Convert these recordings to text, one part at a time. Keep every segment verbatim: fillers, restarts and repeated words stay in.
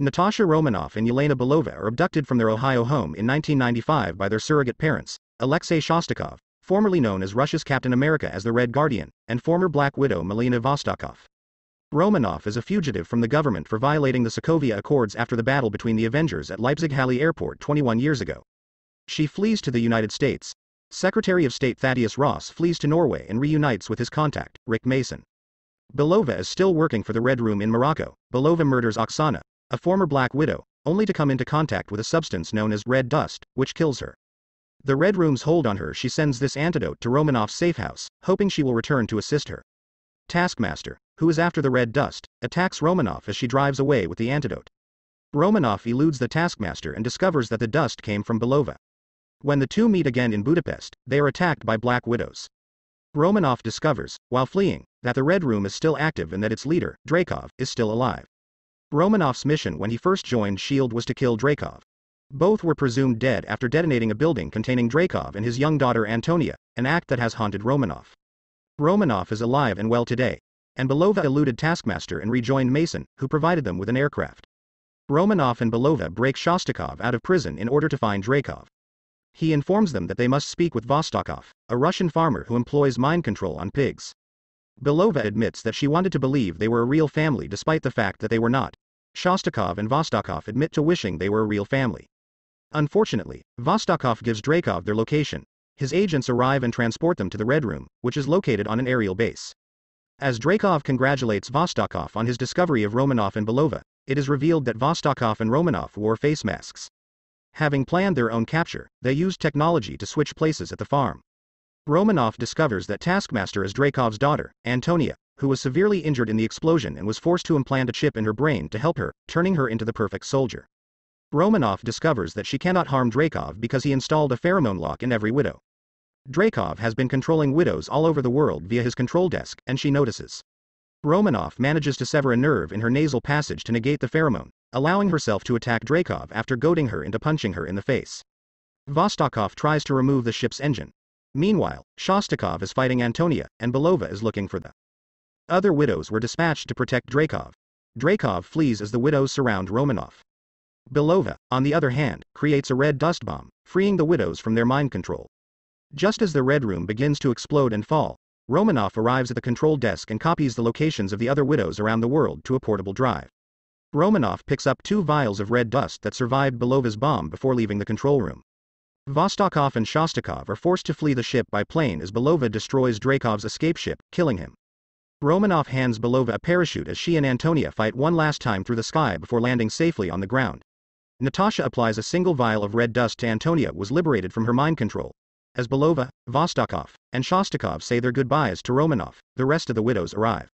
Natasha Romanoff and Yelena Belova are abducted from their Ohio home in nineteen ninety-five by their surrogate parents, Alexei Shostakov, formerly known as Russia's Captain America as the Red Guardian, and former Black Widow Melina Vostokoff. Romanoff is a fugitive from the government for violating the Sokovia Accords after the battle between the Avengers at Leipzig Halley Airport twenty-one years ago. She flees to the United States. Secretary of State Thaddeus Ross flees to Norway and reunites with his contact, Rick Mason. Belova is still working for the Red Room in Morocco. Belova murders Oksana, a former Black Widow, only to come into contact with a substance known as Red Dust, which kills her. The Red Room's hold on her, she sends this antidote to Romanoff's safehouse, hoping she will return to assist her. Taskmaster, who is after the Red Dust, attacks Romanoff as she drives away with the antidote. Romanoff eludes the Taskmaster and discovers that the dust came from Belova. When the two meet again in Budapest, they are attacked by Black Widows. Romanoff discovers, while fleeing, that the Red Room is still active and that its leader, Dreykov, is still alive. Romanoff's mission when he first joined SHIELD was to kill Dreykov. Both were presumed dead after detonating a building containing Dreykov and his young daughter Antonia, an act that has haunted Romanoff. Romanoff is alive and well today, and Belova eluded Taskmaster and rejoined Mason, who provided them with an aircraft. Romanoff and Belova break Shostakov out of prison in order to find Dreykov. He informs them that they must speak with Vostokov, a Russian farmer who employs mind control on pigs. Belova admits that she wanted to believe they were a real family despite the fact that they were not. Shostakov and Vostokov admit to wishing they were a real family. Unfortunately, Vostokov gives Dreykov their location. His agents arrive and transport them to the Red Room, which is located on an aerial base. As Dreykov congratulates Vostokov on his discovery of Romanoff and Belova, it is revealed that Vostokov and Romanoff wore face masks. Having planned their own capture, they used technology to switch places at the farm. Romanoff discovers that Taskmaster is Dreykov's daughter, Antonia, who was severely injured in the explosion and was forced to implant a chip in her brain to help her, turning her into the perfect soldier. Romanoff discovers that she cannot harm Dreykov because he installed a pheromone lock in every widow. Dreykov has been controlling widows all over the world via his control desk, and she notices. Romanoff manages to sever a nerve in her nasal passage to negate the pheromone, allowing herself to attack Dreykov after goading her into punching her in the face. Vostokov tries to remove the ship's engine. Meanwhile, Shostakov is fighting Antonia, and Belova is looking for the other widows were dispatched to protect Dreykov. Dreykov flees as the widows surround Romanoff. Belova, on the other hand, creates a red dust bomb, freeing the widows from their mind control. Just as the Red Room begins to explode and fall, Romanoff arrives at the control desk and copies the locations of the other widows around the world to a portable drive. Romanoff picks up two vials of red dust that survived Belova's bomb before leaving the control room. Vostokov and Shostakov are forced to flee the ship by plane as Belova destroys Dreykov's escape ship, killing him. Romanoff hands Belova a parachute as she and Antonia fight one last time through the sky before landing safely on the ground. Natasha applies a single vial of red dust to Antonia was liberated from her mind control. As Belova, Vostokov, and Shostakov say their goodbyes to Romanoff, the rest of the widows arrive.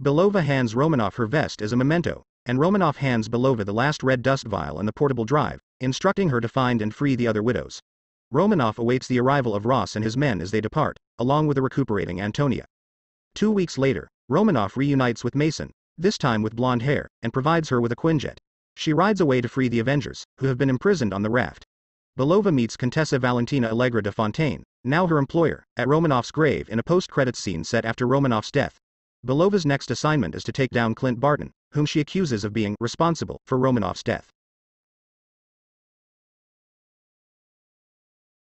Belova hands Romanoff her vest as a memento, and Romanoff hands Belova the last red dust vial and the portable drive, instructing her to find and free the other widows. Romanoff awaits the arrival of Ross and his men as they depart, along with the recuperating Antonia. Two weeks later, Romanoff reunites with Mason, this time with blonde hair, and provides her with a Quinjet. She rides away to free the Avengers, who have been imprisoned on the raft. Belova meets Contessa Valentina Allegra de Fontaine, now her employer, at Romanoff's grave in a post-credits scene set after Romanoff's death. Belova's next assignment is to take down Clint Barton, whom she accuses of being responsible for Romanoff's death.